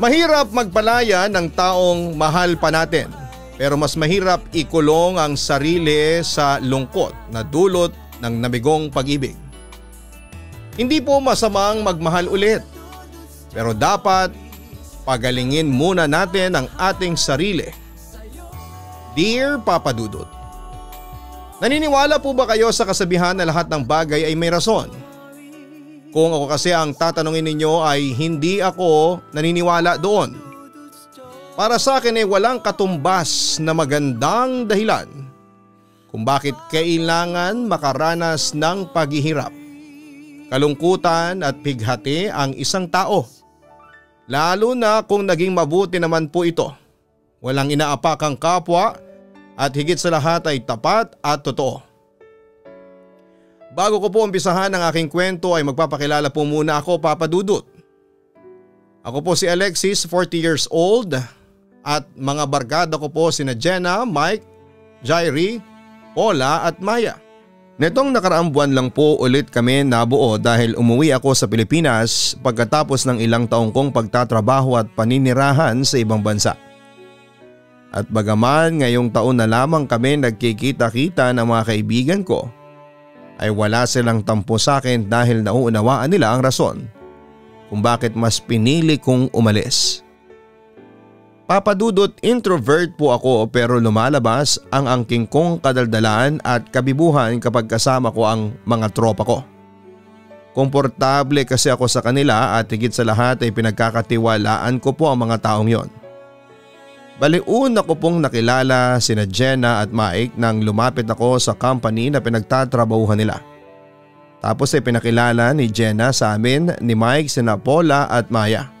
Mahirap magpalaya ng taong mahal pa natin, pero mas mahirap ikulong ang sarili sa lungkot na dulot ng nabigong pag-ibig. Hindi po masamang magmahal ulit, pero dapat pagalingin muna natin ang ating sarili. Dear Papa Dudut, naniniwala po ba kayo sa kasabihan na lahat ng bagay ay may rason? Kung ako kasi ang tatanungin ninyo ay hindi ako naniniwala doon. Para sa akin ay walang katumbas na magandang dahilan kung bakit kailangan makaranas ng paghihirap, kalungkutan at pighati ang isang tao. Lalo na kung naging mabuti naman po ito. Walang inaapakang kapwa at higit sa lahat ay tapat at totoo. Bago ko po umpisahan ang aking kwento ay magpapakilala po muna ako, Papa Dudut. Ako po si Alexis, 40 years old, at mga barkada ko po sina Jenna, Mike, Jairi, Paula at Maya. Netong nakaraang buwan lang po ulit kami nabuo dahil umuwi ako sa Pilipinas pagkatapos ng ilang taong kong pagtatrabaho at paninirahan sa ibang bansa. At bagaman ngayong taon na lamang kami nagkikita-kita ng mga kaibigan ko, ay wala silang tampo sa akin dahil nauunawaan nila ang rason kung bakit mas pinili kong umalis. Papa Dudut, introvert po ako pero lumalabas ang angking kong kadaldalaan at kabibuhan kapag kasama ko ang mga tropa ko. Komportable kasi ako sa kanila at higit sa lahat ay pinagkakatiwalaan ko po ang mga taong yon. Baliun ako pong nakilala sina Jenna at Mike nang lumapit ako sa company na pinagtatrabahuhan nila. Tapos ay pinakilala ni Jenna sa amin ni Mike sina Paula at Maya.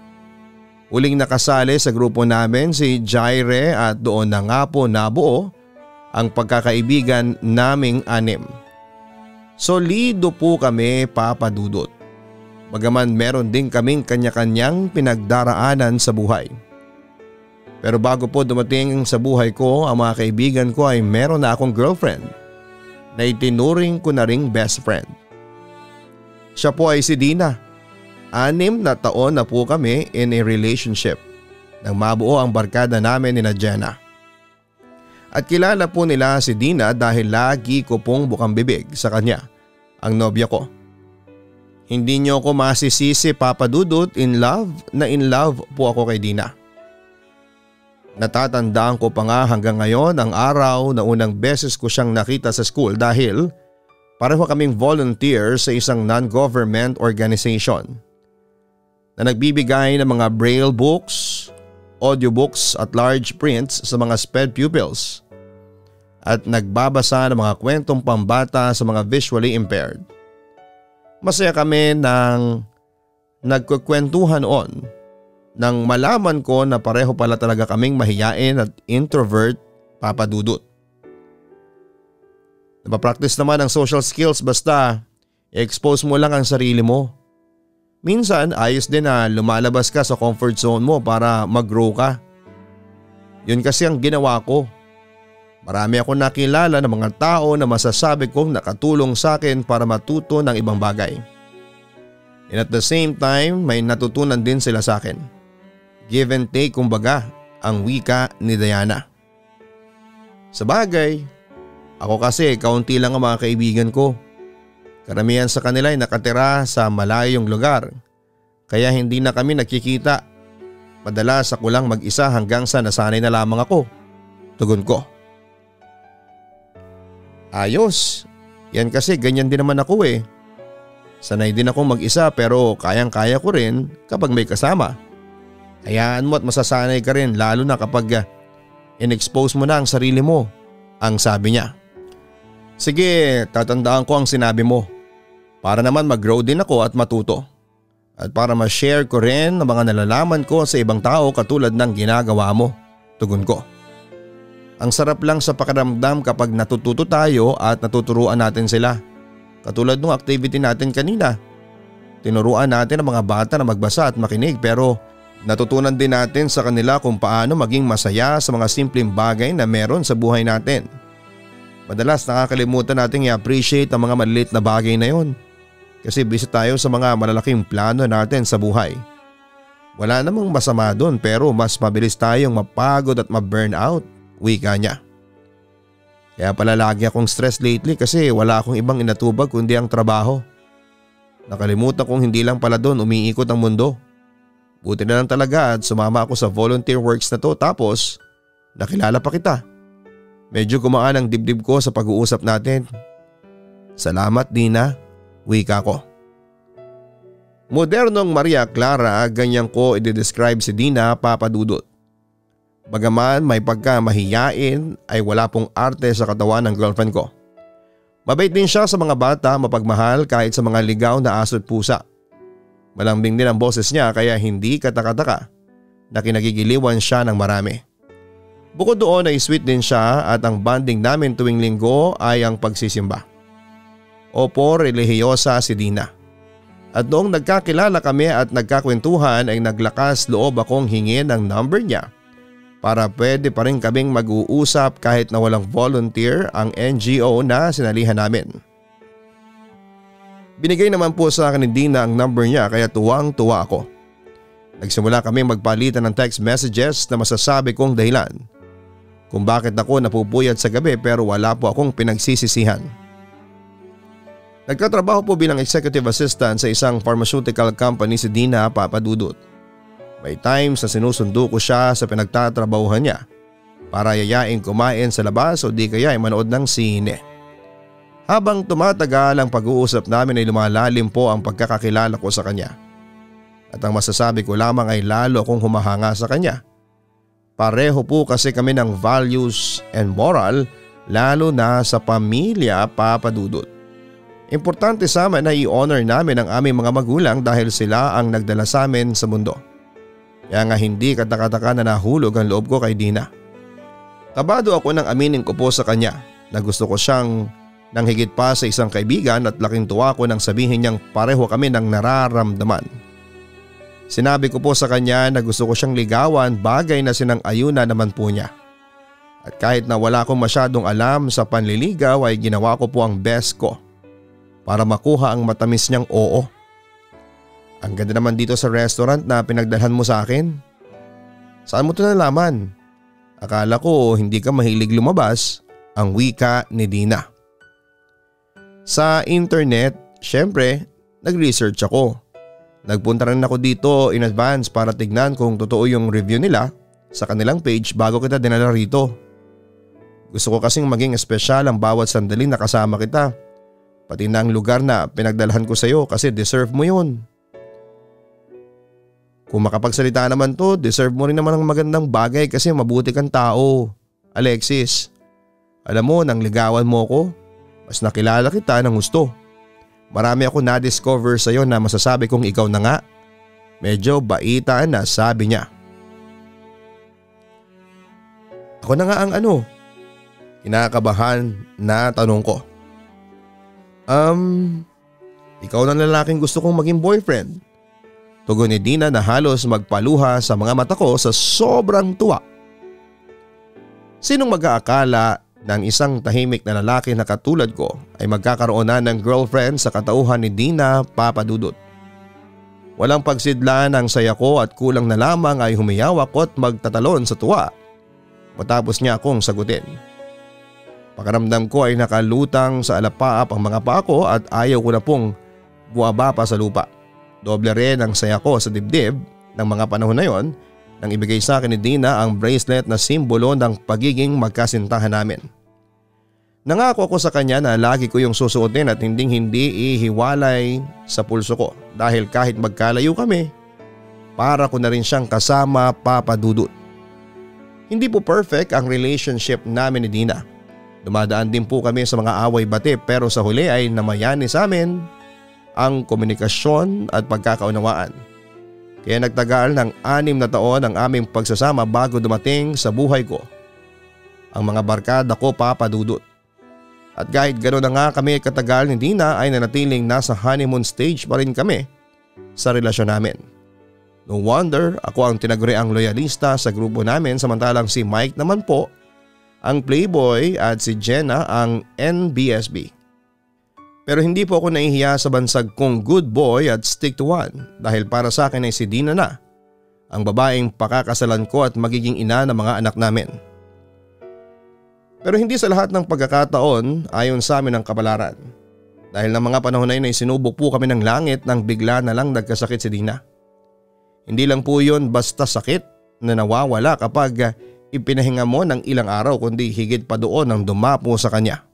Uling nakasali sa grupo namin si Jaire at doon na nga po nabuo ang pagkakaibigan naming anim. Solido po kami, Papa Dudut. Bagaman meron din kaming kanya-kanyang pinagdaraanan sa buhay. Pero bago po dumating sa buhay ko, ang mga kaibigan ko ay meron na akong girlfriend na itinuring ko na ring best friend. Siya po ay si Dina. 6 na taon na po kami in a relationship nang mabuo ang barkada namin ni Jenna. At kilala po nila si Dina dahil lagi ko pong bukang bibig sa kanya, ang nobya ko. Hindi niyo ko masisisi, Papa Dudut, in love po ako kay Dina. Natatandaan ko pa nga hanggang ngayon ang araw na unang beses ko siyang nakita sa school dahil pareho kaming volunteer sa isang non-government organization na nagbibigay ng mga braille books, audiobooks at large prints sa mga sped pupils at nagbabasa ng mga kwentong pambata sa mga visually impaired. Masaya kami nang nagkukwentuhan noon nang malaman ko na pareho pala talaga kaming mahiyain at introvert, Papa Dudut. Napapractice naman ang social skills basta expose mo lang ang sarili mo. Minsan ayos din na lumalabas ka sa comfort zone mo para mag-grow ka. Yun kasi ang ginawa ko. Marami akong nakilala ng mga tao na masasabi kong nakatulong sa akin para matuto ng ibang bagay. And at the same time may natutunan din sila sa akin. Give and take kumbaga ang wika ni Diana. Sa bagay, ako kasi kaunti lang ang mga kaibigan ko. Karamihan sa kanila ay nakatira sa malayong lugar, kaya hindi na kami nagkikita. Madalas ako lang mag-isa hanggang sa nasanay na lamang ako, tugon ko. Ayos, yan kasi ganyan din naman ako eh. Sanay din ako mag-isa pero kayang-kaya ko rin kapag may kasama. Hayaan mo at masasanay ka rin lalo na kapag in-expose mo na ang sarili mo, ang sabi niya. Sige, tatandaan ko ang sinabi mo para naman mag-grow din ako at matuto at para ma-share ko rin ang mga nalalaman ko sa ibang tao katulad ng ginagawa mo, tugon ko. Ang sarap lang sa pakiramdam kapag natututo tayo at natuturuan natin sila. Katulad ng activity natin kanina, tinuruan natin ang mga bata na magbasa at makinig pero natutunan din natin sa kanila kung paano maging masaya sa mga simpleng bagay na meron sa buhay natin. Madalas nakakalimutan natin i-appreciate ang mga maliliit na bagay na yon kasi busy tayo sa mga malalaking plano natin sa buhay. Wala namang masama doon pero mas mabilis tayong mapagod at ma-burnout, wika niya. Kaya pala lagi akong stress lately kasi wala akong ibang inatubag kundi ang trabaho. Nakalimutan kong hindi lang pala doon umiikot ang mundo. Buti na lang talaga at sumama ako sa volunteer works na to tapos nakilala pa kita. Medyo gumaan ang dibdib ko sa pag-uusap natin. Salamat Dina, wika ko. Modernong Maria Clara, ganyan ko i-describe si Dina, papadudot. Bagaman may pagkamahiyain ay wala pong arte sa katawan ng girlfriend ko. Mabait din siya sa mga bata, mapagmahal kahit sa mga ligaw na aso't pusa. Malambing din ang boses niya kaya hindi katakataka na kinagigiliwan siya ng marami. Bukod doon ay sweet din siya at ang bonding namin tuwing linggo ay ang pagsisimba. Opo, relihiyosa si Dina. At noong nagkakilala kami at nagkakwentuhan ay naglakas loob akong hingin ng number niya para pwede pa rin kaming mag-uusap kahit na walang volunteer ang NGO na sinalihan namin. Binigay naman po sa akin ni Dina ang number niya kaya tuwang-tuwa ako. Nagsimula kami magpalitan ng text messages na masasabi kong dahilan kung bakit ako napupuyat sa gabi pero wala po akong pinagsisisihan. Nagkatrabaho po bilang executive assistant sa isang pharmaceutical company si Dina, papadudot. May times na sinusundo ko siya sa pinagtatrabahuhan niya para yayain kumain sa labas o di kaya ay manood ng sine. Habang tumatagal ang pag-uusap namin ay lumalalim po ang pagkakakilala ko sa kanya. At ang masasabi ko lamang ay lalo akong humahanga sa kanya. Pareho po kasi kami ng values and moral lalo na sa pamilya, papadudot. Importante sa amin na i-honor namin ang aming mga magulang dahil sila ang nagdala sa amin sa mundo. Kaya nga hindi katakataka na nahulog ang loob ko kay Dina. Kabado ako nang aminin ko po sa kanya na gusto ko siyang nang higit pa sa isang kaibigan at laking tuwa ko nang sabihin niyang pareho kami ng nararamdaman. Sinabi ko po sa kanya na gusto ko siyang ligawan, bagay na sinang-ayuna naman po niya. At kahit na wala akong masyadong alam sa panliligaw ay ginawa ko po ang best ko para makuha ang matamis niyang oo. Ang ganda naman dito sa restaurant na pinagdalhan mo sa akin. Saan mo ito nalaman? Akala ko hindi ka mahilig lumabas, ang wika ni Dina. Sa internet, syempre, nag-research ako. Nagpunta rin ako dito in advance para tignan kung totoo yung review nila sa kanilang page bago kita dinala rito. Gusto ko kasing maging espesyal ang bawat sandali na kasama kita. Pati na ang lugar na pinagdalhan ko sa iyo kasi deserve mo yun. Kung makapagsalita naman to, deserve mo rin naman ang magandang bagay kasi mabuti kang tao, Alexis. Alam mo, nang ligawan mo ko, mas nakilala kita ng gusto. Marami ako na-discover sa iyo na masasabi kong ikaw na nga. Medyo baita na, sabi niya. Ako na nga ang ano? Kinakabahan na tanong ko. Ikaw na lalaking gusto kong maging boyfriend. Tugon ni Dina na halos magpaluha sa mga mata ko sa sobrang tuwa. Sinong mag-aakala ng isang tahimik na lalaki na katulad ko ay magkakaroon na ng girlfriend sa katauhan ni Dina, papadudot. Walang pagsidla ng saya ko at kulang na lamang ay humiyawak ko at magtatalon sa tuwa matapos niya akong sagutin. Pakaramdam ko ay nakalutang sa alapaap ang mga paa ko at ayaw ko na pong buwaba pa sa lupa. Doble rin ang saya ko sa dibdib ng mga panahon na yon nang ibigay sa akin ni Dina ang bracelet na simbolo ng pagiging magkasintahan namin. Nangako ako sa kanya na lagi ko yung susuotin at hindi ihiwalay sa pulso ko dahil kahit magkalayo kami, para ko na rin siyang kasama, papadudot. Hindi po perfect ang relationship namin ni Dina. Dumadaan din po kami sa mga away bate pero sa huli ay namayani sa amin ang komunikasyon at pagkakaunawaan. Kaya nagtagal ng 6 na taon ang aming pagsasama bago dumating sa buhay ko ang mga barkada ko, papadudot. At kahit gano'n na nga kami katagal ni Dina ay nanatiling nasa honeymoon stage pa rin kami sa relasyon namin. No wonder ako ang tinaguriang loyalista sa grupo namin samantalang si Mike naman po ang playboy at si Jenna ang NBSB. Pero hindi po ako nahihiya sa bansag kong good boy at stick to one dahil para sa akin ay si Dina na ang babaeng pakakasalan ko at magiging ina ng mga anak namin. Pero hindi sa lahat ng pagkakataon ayon sa amin ang kabalaran. Dahil ng mga panahon na yun ay sinubok po kami ng langit nang bigla na lang nagkasakit si Dina. Hindi lang po yun basta sakit na nawawala kapag ipinahinga mo ng ilang araw kundi higit pa doon ang dumapo sa kanya.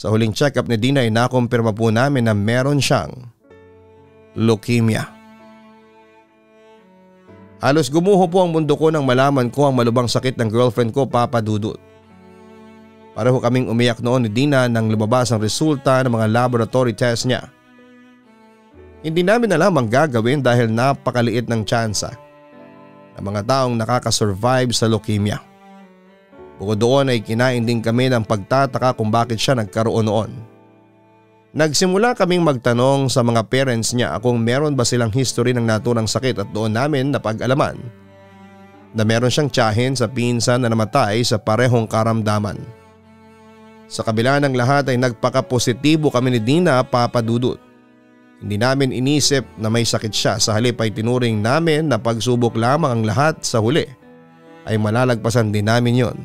Sa huling check-up ni Dina ay nakumpirma po namin na meron siyang leukemia. Halos gumuho po ang mundo ko nang malaman ko ang malubhang sakit ng girlfriend ko, Papa Dudut. Pareho kaming umiyak noon ni Dina nang lumabas ang resulta ng mga laboratory test niya. Hindi namin alam ang gagawin dahil napakaliit ng tsansa ng mga taong nakakasurvive sa leukemia. Bukod doon ay kinain din kami ng pagtataka kung bakit siya nagkaroon noon. Nagsimula kaming magtanong sa mga parents niya kung meron ba silang history ng naturang sakit at doon namin napag-alaman na meron siyang tiyahin sa pinsan na namatay sa parehong karamdaman. Sa kabila ng lahat ay nagpakapositibo kami ni Dina, Papa Dudut. Hindi namin inisip na may sakit siya, sa halip ay tinuring namin na pagsubok lamang ang lahat sa huli ay malalagpasan din namin yon.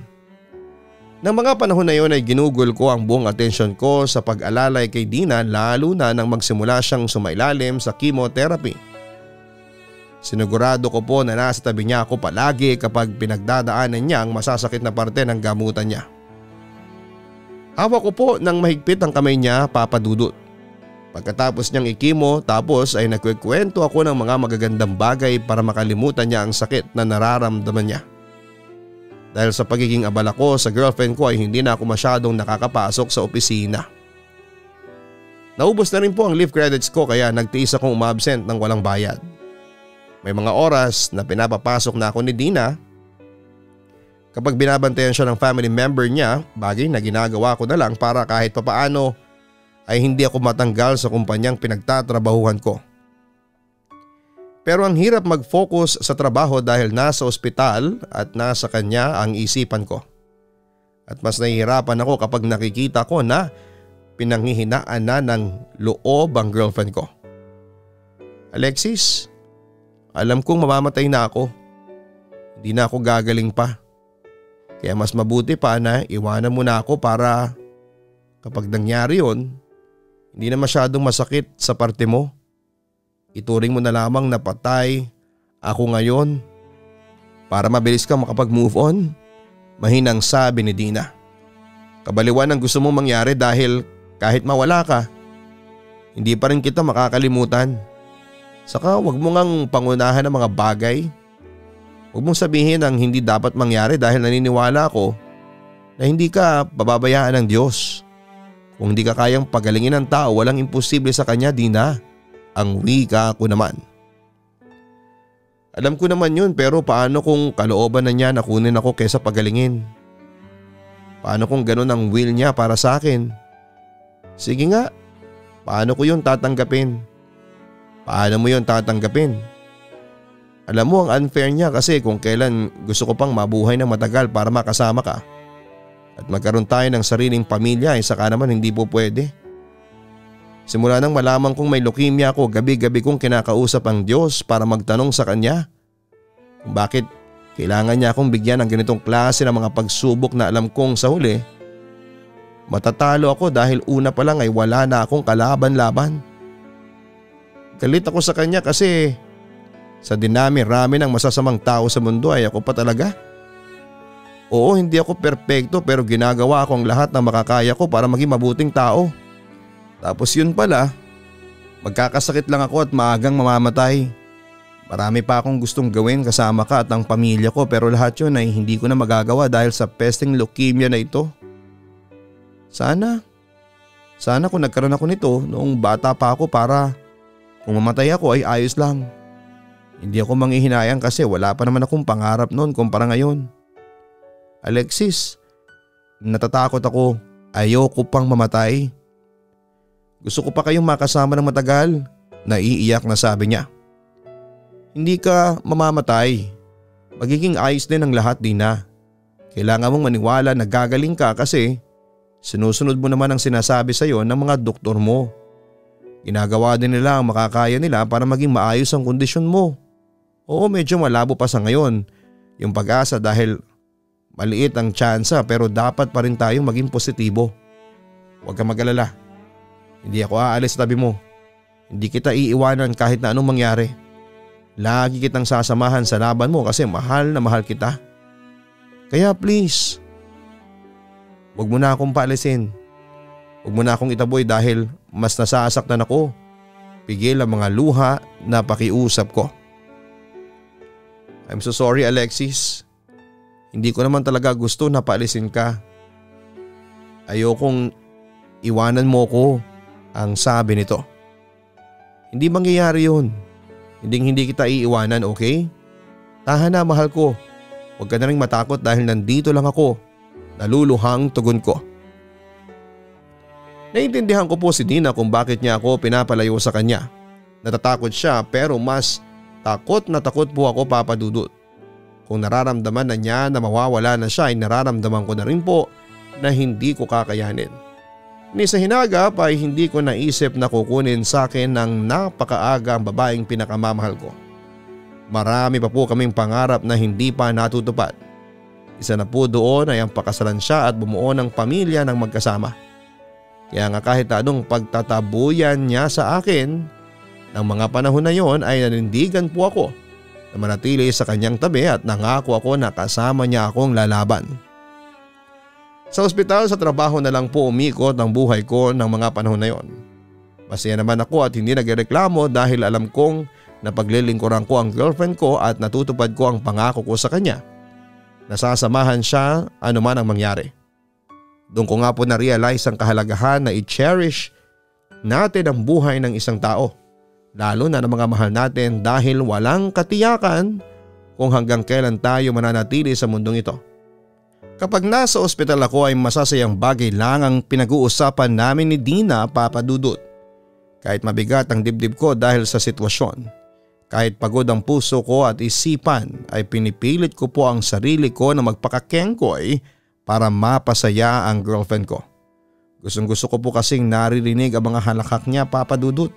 Nang mga panahon na yon ay ginugol ko ang buong atensyon ko sa pag-alalay kay Dina, lalo na nang magsimula siyang sumailalim sa chemotherapy. Sinigurado ko po na nasa tabi niya ako palagi kapag pinagdadaanan niya ang masasakit na parte ng gamutan niya. Hawak ko po ng mahigpit ang kamay niya, Papa Dudut. Pagkatapos niyang ikimo, tapos ay nagkukwento ako ng mga magagandang bagay para makalimutan niya ang sakit na nararamdaman niya. Dahil sa pagiging abala ko sa girlfriend ko ay hindi na ako masyadong nakakapasok sa opisina. Naubos na rin po ang leave credits ko kaya nagtiis akong umabsent ng walang bayad. May mga oras na pinapapasok na ako ni Dina. Kapag binabantayan siya ng family member niya, bagay na ginagawa ko na lang para kahit papaano ay hindi ako matanggal sa kumpanyang pinagtatrabahuhan ko. Pero ang hirap mag-focus sa trabaho dahil nasa ospital at nasa kanya ang isipan ko. At mas nahihirapan ako kapag nakikita ko na pinanghihinaan na ng loob ang girlfriend ko. Alexis, alam kong mamamatay na ako. Hindi na ako gagaling pa. Kaya mas mabuti pa na iwanan mo na ako para kapag nangyari yon, hindi na masyadong masakit sa parte mo. Ituring mo na lamang na patay ako ngayon para mabilis kang makapag-move on, mahinang sabi ni Dina. Kabaliwan ang gusto mong mangyari dahil kahit mawala ka, hindi pa rin kita makakalimutan. Saka huwag mo ngang pangunahan ng mga bagay. Huwag mong sabihin ang hindi dapat mangyari dahil naniniwala ako na hindi ka bababayaan ng Diyos. Kung hindi ka kayang pagalingin ng tao, walang imposible sa kanya, Dina. Ang wika ko naman. Alam ko naman yun, pero paano kung kalooban na niya na kunin ako kesa pagalingin? Paano kung ganun ang will niya para sa akin? Sige nga, paano ko yun tatanggapin? Paano mo yun tatanggapin? Alam mo ang unfair niya kasi kung kailan gusto ko pang mabuhay ng matagal para makasama ka at magkaroon tayo ng sariling pamilya ay saka naman hindi po pwede. Simula nang malaman kong may leukemia ako, gabi-gabi kong kinakausap ang Diyos para magtanong sa Kanya kung bakit kailangan niya akong bigyan ng ganitong klase ng mga pagsubok na alam kong sa huli matatalo ako dahil una pa lang ay wala na akong kalaban-laban. Galit ako sa Kanya kasi sa dinami-rami ng masasamang tao sa mundo ay ako pa talaga. Oo, hindi ako perpekto pero ginagawa ko ang lahat ng makakaya ko para maging mabuting tao. Tapos yun pala, magkakasakit lang ako at maagang mamamatay. Marami pa akong gustong gawin kasama ka at ang pamilya ko pero lahat yun ay hindi ko na magagawa dahil sa pesting leukemia na ito. Sana kung nagkaroon ako nito noong bata pa ako para kung mamatay ako ay ayos lang. Hindi ako manghihinayang kasi wala pa naman akong pangarap noon kumpara ngayon. Alexis, natatakot ako. Ayoko pang mamatay. Gusto ko pa kayong makasama ng matagal, naiiyak na sabi niya. Hindi ka mamamatay. Magiging ayos din ang lahat, Dina. Kailangan mong maniwala na gagaling ka kasi sinusunod mo naman ang sinasabi sa'yo ng mga doktor mo. Ginagawa din nila ang makakaya nila para maging maayos ang kondisyon mo. Oo, medyo malabo pa sa ngayon yung pag-asa dahil maliit ang tsansa pero dapat pa rin tayong maging positibo. Huwag kang mag-alala. Hindi ako aalis sa tabi mo. Hindi kita iiwanan kahit na anong mangyari. Lagi kitang sasamahan sa laban mo kasi mahal na mahal kita. Kaya please, huwag mo na akong paalisin. Huwag mo na akong itaboy dahil mas nasasaktan ako. Pigil ang mga luha na pakiusap ko. I'm so sorry, Alexis. Hindi ko naman talaga gusto na paalisin ka. Ayokong iwanan mo ko, ang sabi nito. Hindi mangyayari yun. Hindi kita iiwanan, okay? Tahan na, mahal ko. Huwag ka na rin matakot dahil nandito lang ako. Naluluhang tugon ko. Naiintindihan ko po si Dina kung bakit niya ako pinapalayo sa kanya. Natatakot siya pero mas takot na takot po ako, Papa Dudut. Kung nararamdaman na niya na mawawala na siya ay nararamdaman ko na rin po na hindi ko kakayanin. Ni sa hinagap ay hindi ko naisip na kukunin sa akin ng napakaaga ang babaeng pinakamamahal ko. Marami pa po kaming pangarap na hindi pa natutupad. Isa na po doon ay ang pakasalan siya at bumuo ng pamilya ng magkasama. Kaya nga kahit anong pagtatabuyan niya sa akin, ng mga panahon na yon ay nanindigan po ako na manatili sa kanyang tabi at nangako ako na kasama niya akong lalaban. Sa ospital sa trabaho na lang po umikot ang buhay ko ng mga panahon na yon. Masaya naman ako at hindi nagreklamo dahil alam kong napaglilingkuran ko ang girlfriend ko at natutupad ko ang pangako ko sa kanya. Nasasamahan siya anuman ang mangyari. Doon ko nga po na-realize ang kahalagahan na i-cherish natin ang buhay ng isang tao. Lalo na ng mga mahal natin dahil walang katiyakan kung hanggang kailan tayo mananatili sa mundong ito. Kapag nasa ospital ako ay masasayang bagay lang ang pinag-uusapan namin ni Dina, Papa Dudut. Kahit mabigat ang dibdib ko dahil sa sitwasyon, kahit pagod ang puso ko at isipan ay pinipilit ko po ang sarili ko na magpakakengkoy para mapasaya ang girlfriend ko. Gustong gusto ko po kasing naririnig ang mga halakak niya, Papa Dudut.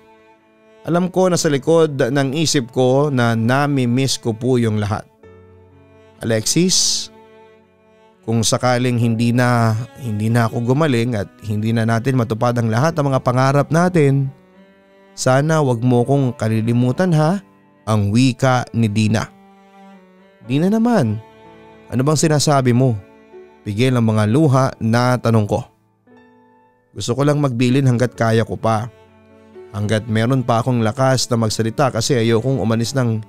Alam ko na sa likod ng isip ko na nami-miss ko po yung lahat. Alexis, kung sakaling hindi na ako gumaling at hindi na natin matupad ang lahat ng mga pangarap natin, sana wag mo kong kalilimutan ha, ang wika ni Dina. Dina naman, ano bang sinasabi mo? Pigil ang mga luha na tanong ko. Gusto ko lang magbilin hanggat kaya ko pa. Hanggat meron pa akong lakas na magsalita kasi ayokong umalis ng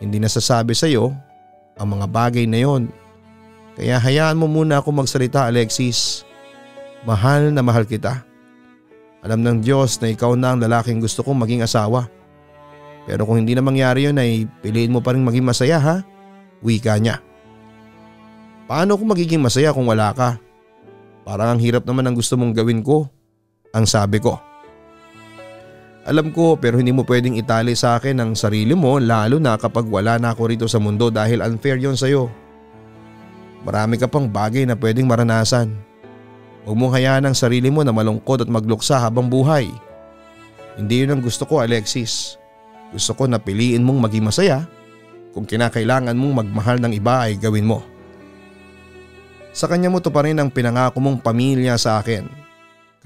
hindi nasasabi sa'yo ang mga bagay na yon. Kaya hayaan mo muna ako magsalita, Alexis. Mahal na mahal kita. Alam ng Diyos na ikaw na ang lalaking gusto kong maging asawa. Pero kung hindi na mangyari yun ay piliin mo pa rin maging masaya ha? Wika niya. Paano kung magiging masaya kung wala ka? Parang ang hirap naman ang gusto mong gawin ko. Ang sabi ko. Alam ko pero hindi mo pwedeng itali sa akin ang sarili mo lalo na kapag wala na ako rito sa mundo dahil unfair yun sa'yo. Marami ka pang bagay na pwedeng maranasan. Huwag mong hayaan ang sarili mo na malungkot at magluksa habang buhay. Hindi yun ang gusto ko, Alexis. Gusto ko na piliin mong maging masaya. Kung kinakailangan mong magmahal ng iba ay gawin mo. Sa kanya mo to pa rin ang pinangako mong pamilya sa akin.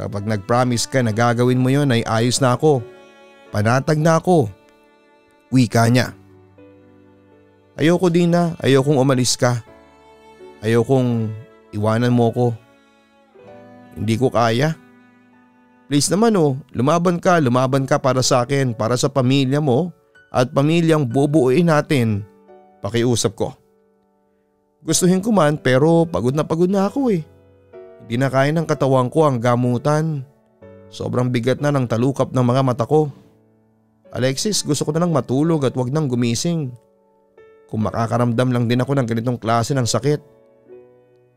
Kapag nag-promise ka na gagawin mo yun ay ayos na ako. Panatag na ako. Wika niya. Ayoko din na, ayokong umalis ka. Ayokong iwanan mo ko. Hindi ko kaya. Please naman lumaban ka para sa akin, para sa pamilya mo at pamilyang bubuuin natin. Pakiusap ko. Gustuhin ko man pero pagod na ako eh. Hindi na kaya ng katawan ko ang gamutan. Sobrang bigat na ng talukap ng mga mata ko. Alexis, gusto ko na lang matulog at wag nang gumising. Kung makakaramdam lang din ako ng ganitong klase ng sakit.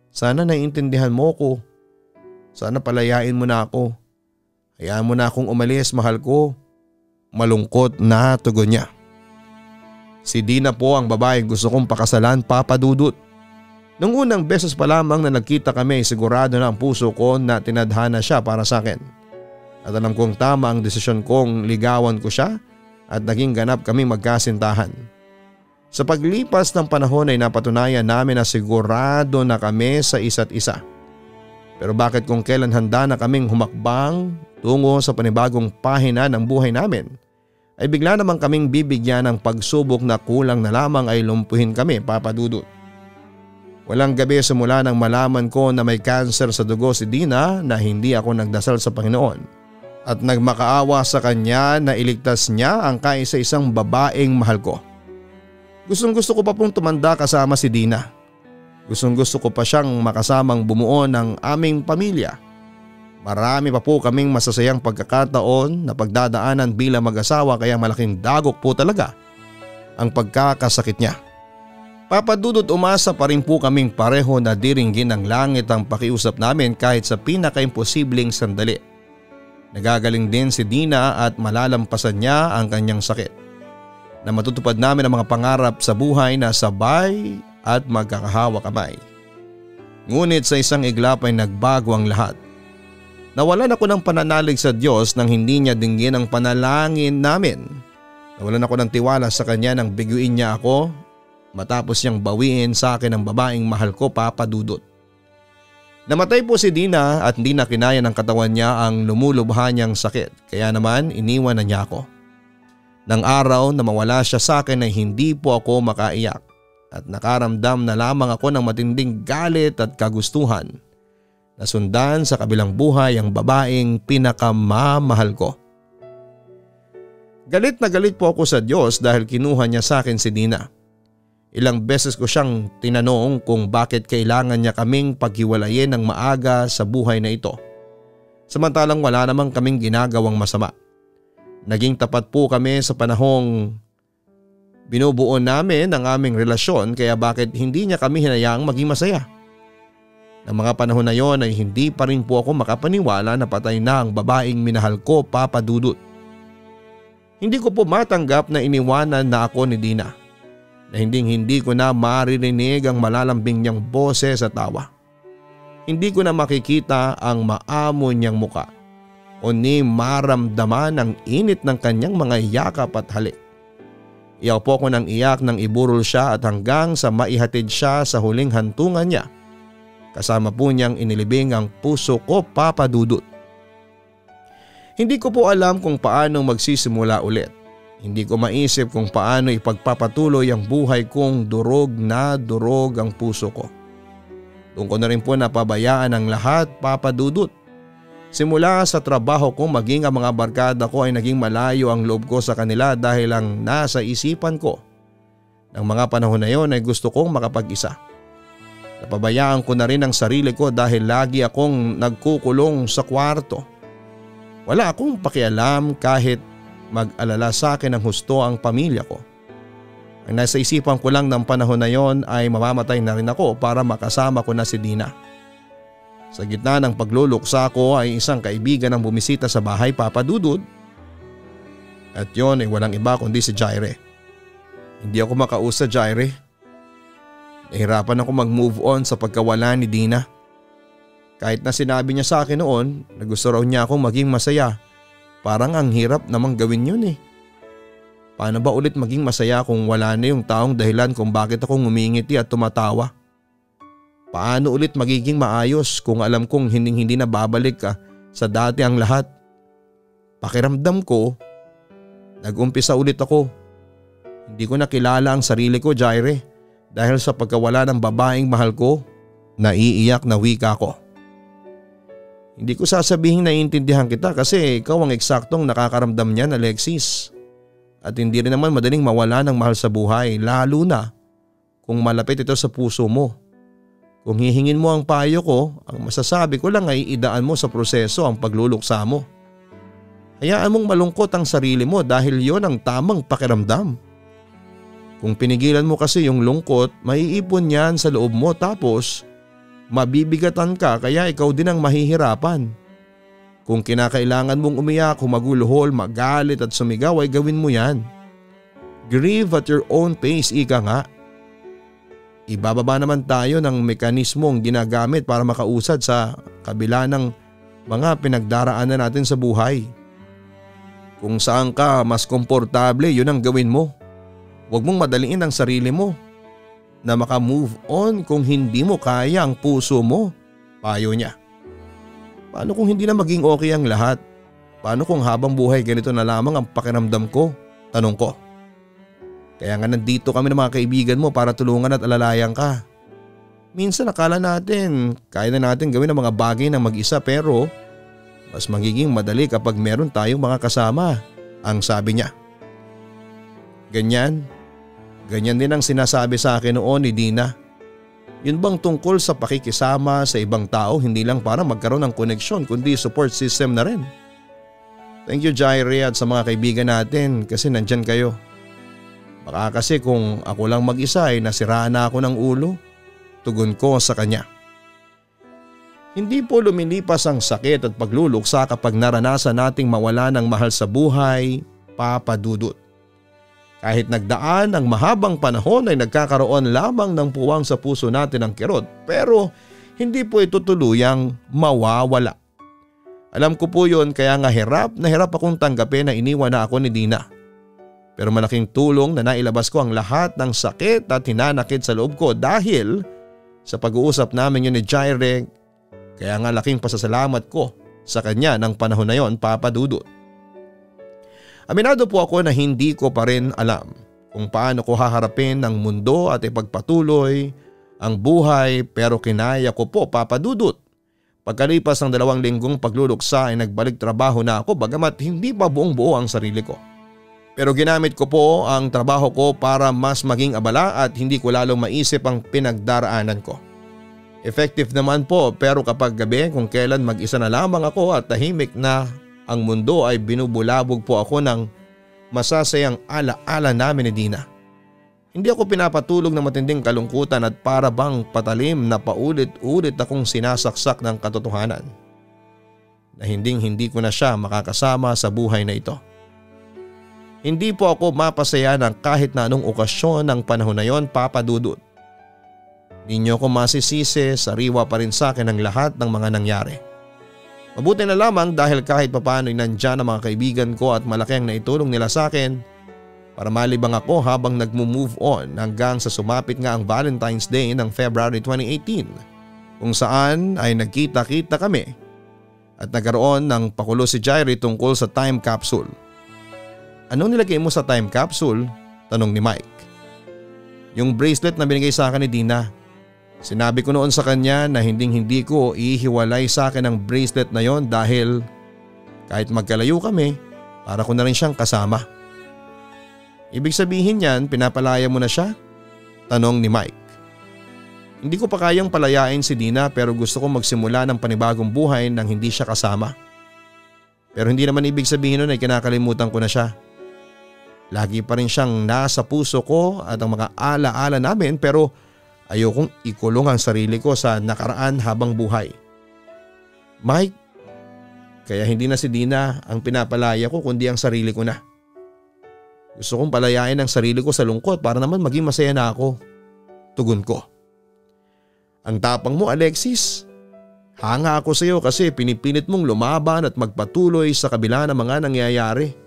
Sana naiintindihan mo ko. Sana palayain mo na ako. Hayaan mo na akong umalis, mahal ko. Malungkot na tugon niya. Si Dina po ang babaeng gusto kong pakasalan, Papa Dudut. Nung unang beses pa lamang na nagkita kami, sigurado na ang puso ko na tinadhana siya para sa akin. At alam kong tama ang desisyon kong ligawan ko siya at naging ganap kaming magkasintahan. Sa paglipas ng panahon ay napatunayan namin na sigurado na kami sa isa't isa. Pero bakit kung kailan handa na kaming humakbang tungo sa panibagong pahina ng buhay namin, ay bigla naman kaming bibigyan ng pagsubok na kulang na lamang ay lumpuhin kami, Papa Dudut. Walang gabi simula nang malaman ko na may cancer sa dugo si Dina na hindi ako nagdasal sa Panginoon at nagmakaawa sa kanya na iligtas niya ang kaisa-isang babaeng mahal ko. Gustong gusto ko pa pong tumanda kasama si Dina. Gustong gusto ko pa siyang makasamang bumuo ng aming pamilya. Marami pa po kaming masasayang pagkakataon na pagdadaanan bilang mag-asawa, kaya malaking dagok po talaga ang pagkakasakit niya. Papa Dudut, umasa pa rin po kaming pareho na diringgin ng langit ang pakiusap namin kahit sa pinaka-imposibleng sandali. Nagagaling din si Dina at malalampasan niya ang kanyang sakit, na matutupad namin ang mga pangarap sa buhay na sabay at magkakahawa kamay. Ngunit sa isang iglap ay nagbago ang lahat. Nawalan ako ng pananalig sa Diyos nang hindi niya dinggin ang panalangin namin. Nawalan ako ng tiwala sa Kanya nang biguin niya ako matapos niyang bawiin sa akin ang babaeng mahal ko, Papa Dudut. Namatay po si Dina at hindi na kinaya ng katawan niya ang lumulubha niyang sakit, kaya naman iniwan na niya ako. Nang araw na mawala siya sa akin ay hindi po ako makaiyak at nakaramdam na lamang ako ng matinding galit at kagustuhan na sundan sa kabilang buhay ang babaeng pinakamamahal ko. Galit na galit po ako sa Diyos dahil kinuha niya sa akin si Dina. Ilang beses ko siyang tinanong kung bakit kailangan niya kaming paghiwalayin ng maaga sa buhay na ito, samantalang wala namang kaming ginagawang masama. Naging tapat po kami sa panahong binubuo namin ang aming relasyon, kaya bakit hindi niya kami hinayaang maging masaya? Nang mga panahon na yon ay hindi pa rin po ako makapaniwala na patay na ang babaeng minahal ko, Papa Dudut. Hindi ko po matanggap na iniwanan na ako ni Dina, na hindi ko na maririnig ang malalambing niyang boses at tawa. Hindi ko na makikita ang maamon niyang muka o ni maramdaman ang init ng kanyang mga yakap at halik. Iyak po ko ng iyak nang iburol siya at hanggang sa maihatid siya sa huling hantungan niya. Kasama po niyang inilibing ang puso ko, Papa Dudut. Hindi ko po alam kung paano magsisimula ulit. Hindi ko maisip kung paano ipagpapatuloy ang buhay kong durog na durog ang puso ko. Doon ko na rin po napabayaan ang lahat, Papa Dudut. Simula sa trabaho ko maging ang mga barkada ko ay naging malayo ang loob ko sa kanila dahil ang nasa isipan ko ng mga panahon na yon ay gusto kong makapag-isa. Napabayaan ko na rin ang sarili ko dahil lagi akong nagkukulong sa kwarto. Wala akong pakialam kahit mag-alala sa akin ng husto ang pamilya ko. Ang nasa isipan ko lang ng panahon na yon ay mamamatay na rin ako para makasama ko na si Dina. Sa gitna ng pagluluksa ko ay isang kaibigan ang bumisita sa bahay, Papa Dudut. At yon ay walang iba kundi si Jaire. Hindi ako makausa, Jaire. Nahirapan ako mag-move on sa pagkawala ni Dina. Kahit na sinabi niya sa akin noon na gusto raw niya akong maging masaya, parang ang hirap namang gawin yun eh. Paano ba ulit maging masaya kung wala na yung taong dahilan kung bakit ako ngumingiti at tumatawa? Paano ulit magiging maayos kung alam kong hindi na babalik ka sa dati ang lahat? Pakiramdam ko, nag-umpisa ulit ako. Hindi ko nakilala ang sarili ko, Jaire, dahil sa pagkawala ng babaeng mahal ko, naiiyak na wika ko. Hindi ko sasabihin naiintindihan kita kasi ikaw ang eksaktong nakakaramdam niyan, Alexis. At hindi rin naman madaling mawala ng mahal sa buhay, lalo na kung malapit ito sa puso mo. Kung hihingin mo ang payo ko, ang masasabi ko lang ay idaan mo sa proseso ang pagluluksa mo. Hayaan mong malungkot ang sarili mo dahil yon ang tamang pakiramdam. Kung pinigilan mo kasi yung lungkot, maiipon yan sa loob mo tapos mabibigatan ka, kaya ikaw din ang mahihirapan. Kung kinakailangan mong umiyak, humaguluhol, magalit at sumigaw ay gawin mo yan. Grieve at your own pace, ika nga. Ibababa naman tayo ng mekanismong ginagamit para makausad sa kabila ng mga pinagdaraanan natin sa buhay. Kung saan ka mas komportable, yun ang gawin mo. Huwag mong madaliin ang sarili mo na makamove on kung hindi mo kaya ang puso mo, payo niya. Paano kung hindi na maging okay ang lahat? Paano kung habang buhay ganito na lamang ang pakiramdam ko? Tanong ko. Kaya nga nandito kami ng mga kaibigan mo para tulungan at alalayan ka. Minsan akala natin kaya na natin gawin ang mga bagay ng mag-isa pero mas magiging madali kapag meron tayong mga kasama, ang sabi niya. Ganyan din ang sinasabi sa akin noon ni Dina. Yun bang tungkol sa pakikisama sa ibang tao hindi lang para magkaroon ng koneksyon kundi support system na rin. Thank you Jairi at sa mga kaibigan natin kasi nandyan kayo. Baka kasi kung ako lang mag-isa ay nasiraan na ako ng ulo. Tugon ko sa kanya. Hindi po lumilipas ang sakit at pagluluksa kapag naranasan nating mawala ng mahal sa buhay, Papa Dudut. Kahit nagdaan ang mahabang panahon ay nagkakaroon lamang ng puwang sa puso natin ang kirot pero hindi po ito tuluyang mawawala. Alam ko po yun kaya nga hirap akong tanggapin na iniwan na ako ni Dina. Pero malaking tulong na nailabas ko ang lahat ng sakit at hinanakit sa loob ko dahil sa pag-uusap namin yun ni Jaireg, kaya nga laking pasasalamat ko sa kanya ng panahon na yon, Papa Dudut. Aminado po ako na hindi ko pa rin alam kung paano ko haharapin ng mundo at ipagpatuloy ang buhay pero kinaya ko po, Papa Dudut. Pagkalipas ng 2 linggong pagluluksa ay nagbalik trabaho na ako bagamat hindi pa buong-buo ang sarili ko. Pero ginamit ko po ang trabaho ko para mas maging abala at hindi ko lalong maisip ang pinagdaraanan ko. Effective naman po pero kapag gabi kung kailan mag-isa na lamang ako at tahimik na ang mundo ay binubulabog po ako ng masasayang ala-ala namin ni Dina. Hindi ako pinapatulog ng matinding kalungkutan at para bang patalim na paulit-ulit akong sinasaksak ng katotohanan na hindi ko na siya makakasama sa buhay na ito. Hindi po ako mapasaya ng kahit na anong okasyon ng panahon na yon, Papa Dudut. Di niyo ko masisisi, sariwa pa rin sa akin ang lahat ng mga nangyari. Mabuti na lamang dahil kahit papano'y nandyan ang mga kaibigan ko at malaki ang naitulong nila sa akin para malibang ako habang nagmo-move on hanggang sa sumapit nga ang Valentine's Day ng February 2018 kung saan ay nagkita-kita kami at nagkaroon ng pakulo si Jairi tungkol sa time capsule. Anong nilagay mo sa time capsule? Tanong ni Mike. Yung bracelet na binigay sa akin ni Dina. Sinabi ko noon sa kanya na hindi ko ihiwalay sa akin ang bracelet na yon dahil kahit magkalayo kami, para ko na rin siyang kasama. Ibig sabihin yan, pinapalaya mo na siya? Tanong ni Mike. Hindi ko pa kayang palayain si Dina pero gusto ko magsimula ng panibagong buhay nang hindi siya kasama. Pero hindi naman ibig sabihin nun ay kinakalimutan ko na siya. Lagi pa rin siyang nasa puso ko at ang mga ala-ala namin pero ayokong ikulong ang sarili ko sa nakaraan habang buhay. Mike, kaya hindi na si Dina ang pinapalaya ko kundi ang sarili ko na. Gusto kong palayain ang sarili ko sa lungkot para naman maging masaya na ako. Tugon ko. Ang tapang mo, Alexis. Hanga ako sa iyo kasi pinipilit mong lumaban at magpatuloy sa kabila ng mga nangyayari.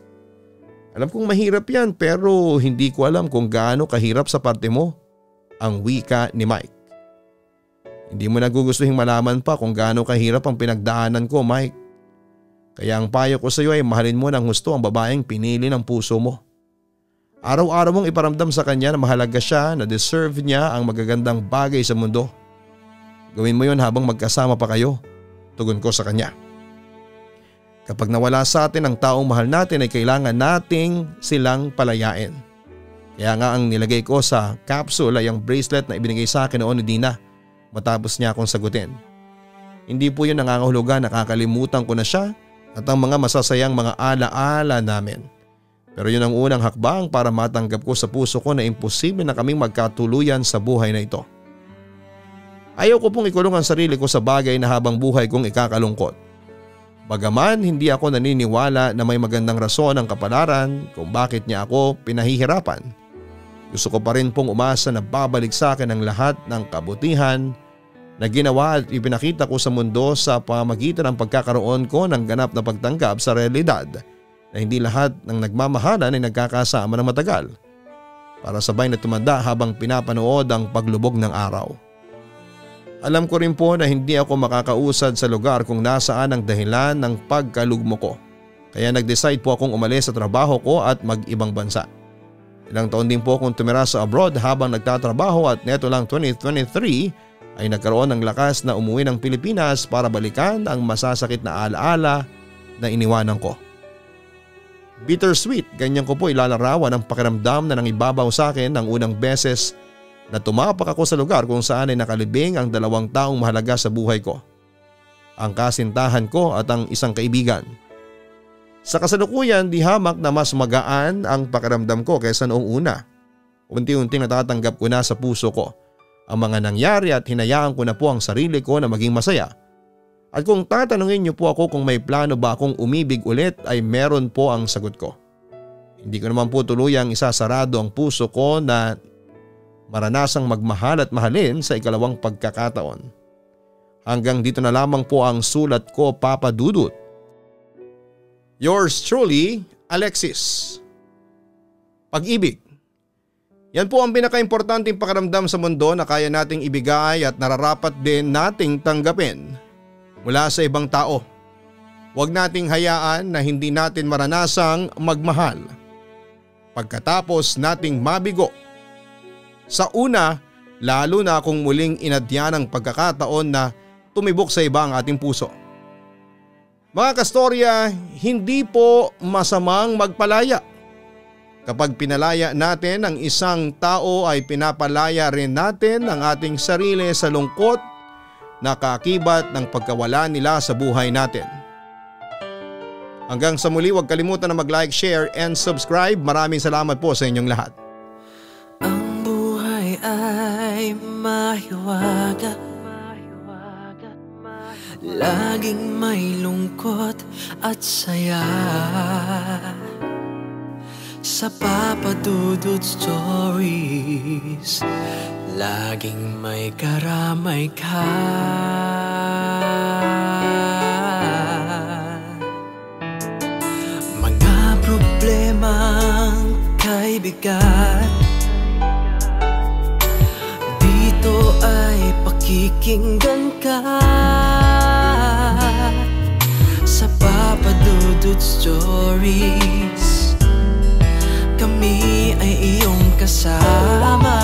Alam kong mahirap yan pero hindi ko alam kung gaano kahirap sa parte mo, ang wika ni Mike. Hindi mo na gugustuhin malaman pa kung gaano kahirap ang pinagdaanan ko, Mike. Kaya ang payo ko sa iyo ay mahalin mo ng gusto ang babaeng pinili ng puso mo. Araw-araw mong iparamdam sa kanya na mahalaga siya, na deserve niya ang magagandang bagay sa mundo. Gawin mo yun habang magkasama pa kayo, tugon ko sa kanya. Kapag nawala sa atin ang taong mahal natin ay kailangan nating silang palayain. Kaya nga ang nilagay ko sa capsule ay ang bracelet na ibinigay sa akin noon ni Dina matapos niya akong sagutin. Hindi po yun nangangahulugan na nakakalimutan ko na siya at ang mga masasayang mga ala-ala namin. Pero yun ang unang hakbang para matanggap ko sa puso ko na imposible na kaming magkatuluyan sa buhay na ito. Ayaw ko pong ikulong ang sarili ko sa bagay na habang buhay kong ikakalungkot. Bagaman hindi ako naniniwala na may magandang rason ang kapalaran kung bakit niya ako pinahihirapan. Gusto ko pa rin pong umasa na babalik sa akin ang lahat ng kabutihan na ginawa at ipinakita ko sa mundo sa pamagitan ng pagkakaroon ko ng ganap na pagtanggap sa realidad na hindi lahat ng nagmamahalan ay nagkakasama ng matagal. para sabay na tumanda habang pinapanood ang paglubog ng araw. Alam ko rin po na hindi ako makakausad sa lugar kung nasaan ang dahilan ng pagkalugmok ko. Kaya nag-decide po akong umalis sa trabaho ko at mag-ibang bansa. Ilang taon din po akong tumira sa abroad habang nagtatrabaho at neto lang 2023 ay nagkaroon ng lakas na umuwi ng Pilipinas para balikan ang masasakit na alaala na iniwanan ko. Bittersweet, ganyan ko po ilalarawan ang pakiramdam na nangibabaw sa akin ng unang beses na tumapak ako sa lugar kung saan ay nakalibing ang dalawang taong mahalaga sa buhay ko. Ang kasintahan ko at ang isang kaibigan. Sa kasalukuyan, di hamak na mas magaan ang pakiramdam ko kaysa noong una. Unti-unting natatanggap ko na sa puso ko ang mga nangyari at hinayaan ko na po ang sarili ko na maging masaya. At kung tatanungin niyo po ako kung may plano ba akong umibig ulit ay meron po ang sagot ko. Hindi ko naman po tuluyang isasarado ang puso ko na maranasang magmahal at mahalin sa ikalawang pagkakataon. Hanggang dito na lamang po ang sulat ko, Papa Dudut. Yours truly, Alexis. Pag-ibig. Yan po ang pinakaimportanteng pakiramdam sa mundo na kaya nating ibigay at nararapat din nating tanggapin mula sa ibang tao. Huwag nating hayaan na hindi natin maranasang magmahal pagkatapos nating mabigo. Sa una, lalo na kung muling inadyan ang pagkakataon na tumibok sa iba ang ating puso. Mga kastorya, hindi po masamang magpalaya. Kapag pinalaya natin ang isang tao ay pinapalaya rin natin ang ating sarili sa lungkot na kaakibat ng pagkawala nila sa buhay natin. Hanggang sa muli, huwag kalimutan na mag-like, share and subscribe. Maraming salamat po sa inyong lahat. Ang buhay ay mahiwaga. Laging may lungkot at saya. Sa Papa Dudut Stories, laging may karamay ka. Mga problemang kaibigan, dito ay pakikinggan ka. Sa Papa Dudut Stories, kami ay iyong kasama.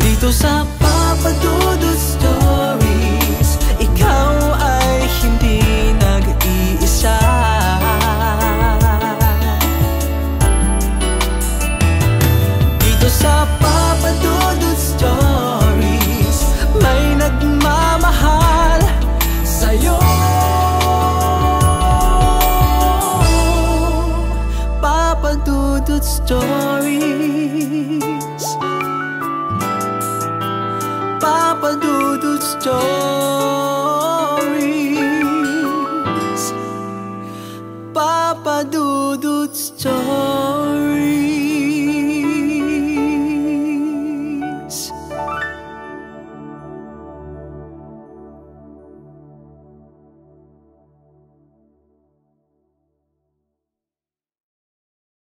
Dito sa Papa Dudut Stories, ikaw ay hindi nag-iisa. Dito sa Papa Dudut Stories, may nagmamahal sa'yo. Papa Dudut Stories, Papa Dudut Stories.